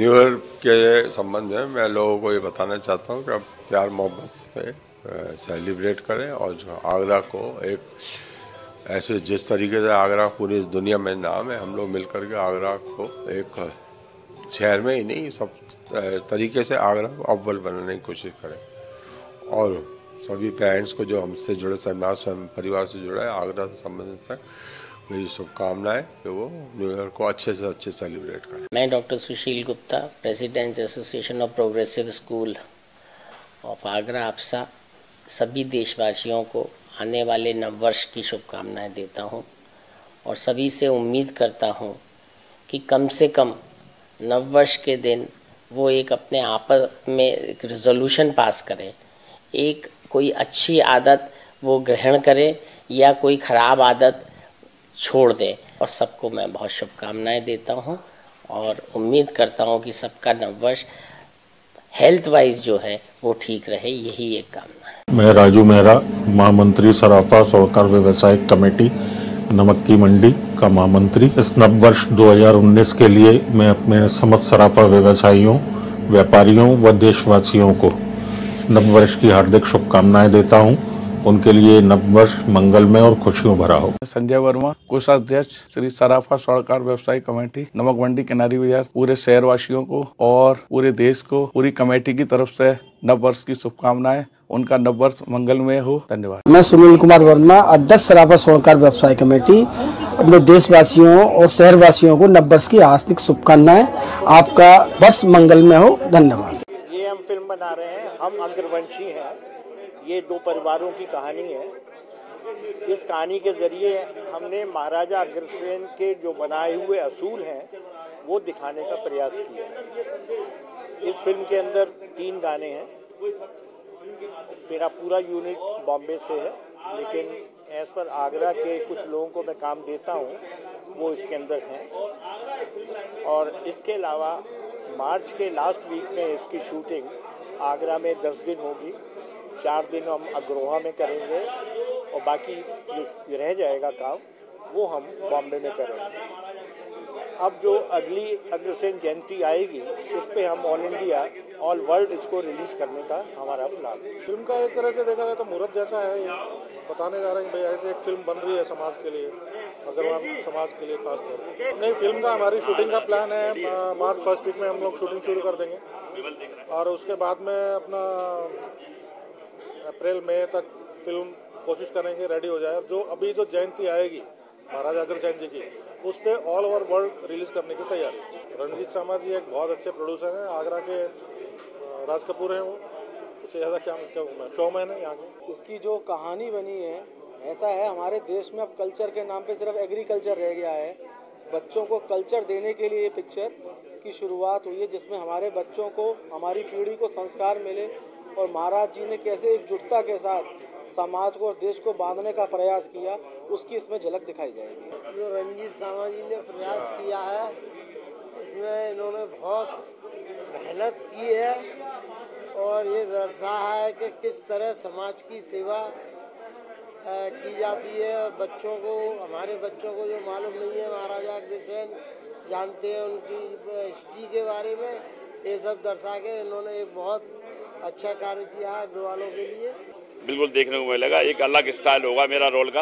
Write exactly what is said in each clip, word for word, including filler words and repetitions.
New year के संबंध में मैं लोगों को ये बताना चाहता हूँ कि आप प्यार मोहब्बत से सेलिब्रेट करें और जो आगरा को एक ऐसे जिस तरीके से आगरा पूरी दुनिया में नाम है, हम लोग मिलकर के आगरा को एक शहर में ही नहीं सब तरीके से आगरा को अव्वल बनाने की कोशिश करें। और सभी पेरेंट्स को जो हमसे जुड़े, समाज स्वयं परिवार से जुड़े, आगरा से संबंधित है, मेरी शुभकामनाएं कि वो न्यू ईयर को अच्छे से अच्छे सेलिब्रेट करें। मैं doctor Sushil Gupta, president association of progressive school of Agra आपसा, सभी देशवासियों को आने वाले नववर्ष की शुभकामनाएं देता हूं और सभी से उम्मीद करता हूं कि कम से कम नववर्ष के दिन वो एक अपने आप में एक रिजोल्यूशन पास करें, एक कोई अच्छी आदत वो ग्रहण करें या कोई ख़राब आदत छोड़ दें। और सबको मैं बहुत शुभकामनाएं देता हूं और उम्मीद करता हूं कि सबका नववर्ष हेल्थ वाइज जो है वो ठीक रहे, यही एक कामना है। मैं राजू मेहरा, महामंत्री सराफा सरकार व्यवसायिक कमेटी नमक की मंडी का महामंत्री, इस नववर्ष दो हज़ार उन्नीस के लिए मैं अपने समस्त सराफा व्यवसायियों, व्यापारियों व देशवासियों को नववर्ष की हार्दिक शुभकामनाएं देता हूँ। उनके लिए नववर्ष मंगलमय और खुशियों भरा हो। संजय वर्मा, कोषाध्यक्ष श्री सराफा सौरकार व्यवसायिक कमेटी नमक मंडी किनारी बाजार, पूरे शहरवासियों को और पूरे देश को पूरी कमेटी की तरफ से नववर्ष की शुभकामनाएं। उनका नववर्ष मंगलमय हो। धन्यवाद। मैं सुनील कुमार वर्मा, अध्यक्ष सराफा सौरकार व्यवसाय कमेटी, अपने देशवासियों और शहरवासियों को नववर्ष की हार्दिक शुभकामनाएं। आपका वर्ष मंगलमय हो। धन्यवाद। ये हम फिल्म बना रहे हैं, हम अग्रवंशी है। ये दो परिवारों की कहानी है। इस कहानी के जरिए हमने महाराजा अग्रसेन के जो बनाए हुए असूल हैं वो दिखाने का प्रयास किया। इस फिल्म के अंदर तीन गाने हैं। मेरा पूरा यूनिट बॉम्बे से है, लेकिन एज पर आगरा के कुछ लोगों को मैं काम देता हूँ, वो इसके अंदर हैं। और इसके अलावा मार्च के लास्ट वीक में इसकी शूटिंग आगरा में दस दिन होगी। चार दिन हम अग्रोहा में करेंगे और बाकी जो रह जाएगा काम वो हम बॉम्बे में करेंगे। अब जो अगली अग्रसेन जयंती आएगी उस पर हम ऑल इंडिया, ऑल वर्ल्ड इसको रिलीज़ करने का हमारा प्लान है। फिल्म का एक तरह से देखा जाए तो मुहूर्त जैसा है। ये बताने जा रहे हैं भाई ऐसे एक फिल्म बन रही है समाज के लिए, अग्रवाल समाज के लिए खासतौर पर। नहीं, फिल्म का हमारी शूटिंग का प्लान है, मार्च फर्स्ट वीक में हम लोग शूटिंग शुरू कर देंगे और उसके बाद में अपना अप्रैल मई तक फिल्म कोशिश करेंगे रेडी हो जाए। जो अभी जो जयंती आएगी महाराजा अग्रसेन जी की, उस पर ऑल ओवर वर्ल्ड रिलीज करने की तैयारी। रणजीत सामाज जी एक बहुत अच्छे प्रोड्यूसर हैं, आगरा के राज कपूर हैं वो, उससे ज़्यादा क्या क्या शोमैन है यहाँ के। इसकी जो कहानी बनी है ऐसा है, हमारे देश में अब कल्चर के नाम पर सिर्फ एग्रीकल्चर रह गया है। बच्चों को कल्चर देने के लिए ये पिक्चर की शुरुआत हुई है, जिसमें हमारे बच्चों को, हमारी पीढ़ी को संस्कार मिले और महाराज जी ने कैसे एकजुटता के साथ समाज को और देश को बांधने का प्रयास किया, उसकी इसमें झलक दिखाई जाएगी। जो रणजीत सामाज जी ने प्रयास किया है इसमें इन्होंने बहुत मेहनत की है और ये दर्शाया है कि किस तरह समाज की सेवा की जाती है। बच्चों को, हमारे बच्चों को जो मालूम नहीं है, महाराजा अग्रसेन जानते हैं उनकी हिस्ट्री के बारे में, ये सब दर्शा के इन्होंने एक बहुत अच्छा कार्य किया अग्रवालों के लिए। बिल्कुल देखने को मिलेगा, एक अलग स्टाइल होगा मेरा रोल का।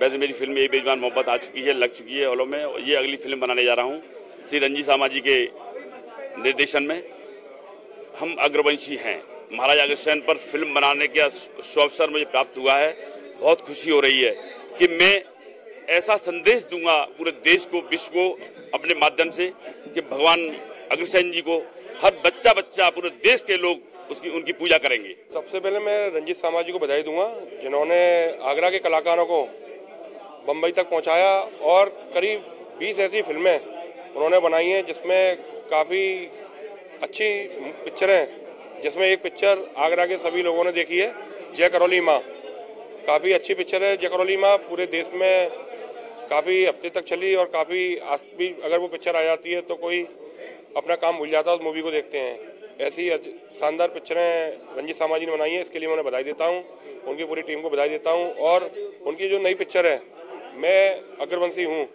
वैसे मेरी फिल्म ये बेजुबान मोहब्बत आ चुकी है, लग चुकी है हॉलों में। ये अगली फिल्म बनाने जा रहा हूँ श्री रणजीत सामा जी के निर्देशन में। हम अग्रवंशी हैं। महाराजा अग्रसेन पर फिल्म बनाने का सुअवसर मुझे प्राप्त हुआ है। बहुत खुशी हो रही है कि मैं ऐसा संदेश दूंगा पूरे देश को, विश्व को अपने माध्यम से कि भगवान अग्रसेन जी को हर बच्चा बच्चा पूरे देश के लोग उसकी उनकी पूजा करेंगे। सबसे पहले मैं रणजीत सामाज जी को बधाई दूंगा जिन्होंने आगरा के कलाकारों को बम्बई तक पहुंचाया और करीब बीस ऐसी फिल्में उन्होंने बनाई हैं जिसमें काफ़ी अच्छी पिक्चरें, जिसमें एक पिक्चर आगरा के सभी लोगों ने देखी है, जय करौली माँ। काफ़ी अच्छी पिक्चर है जय करौली माँ, पूरे देश में काफ़ी हफ्ते तक चली और काफ़ी आज भी अगर वो पिक्चर आ जाती है तो कोई अपना काम भूल जाता है, उस मूवी को देखते हैं। ऐसी शानदार पिक्चरें रणजीत सामा जी ने बनाई हैं, इसके लिए मैं उन्हें बधाई देता हूँ, उनकी पूरी टीम को बधाई देता हूँ। और उनकी जो नई पिक्चर है, मैं अग्रवंशी हूँ,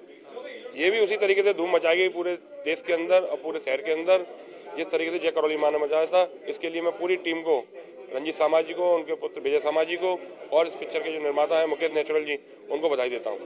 ये भी उसी तरीके से धूम मचाएगी पूरे देश के अंदर और पूरे शहर के अंदर, जिस तरीके से जय करौली माँ ने मचाया था। इसके लिए मैं पूरी टीम को, रंजीत सामाजी को, उनके पुत्र विजय सामाजी को और इस पिक्चर के जो निर्माता हैं मुकेश नेचुरल जी, उनको बधाई देता हूँ।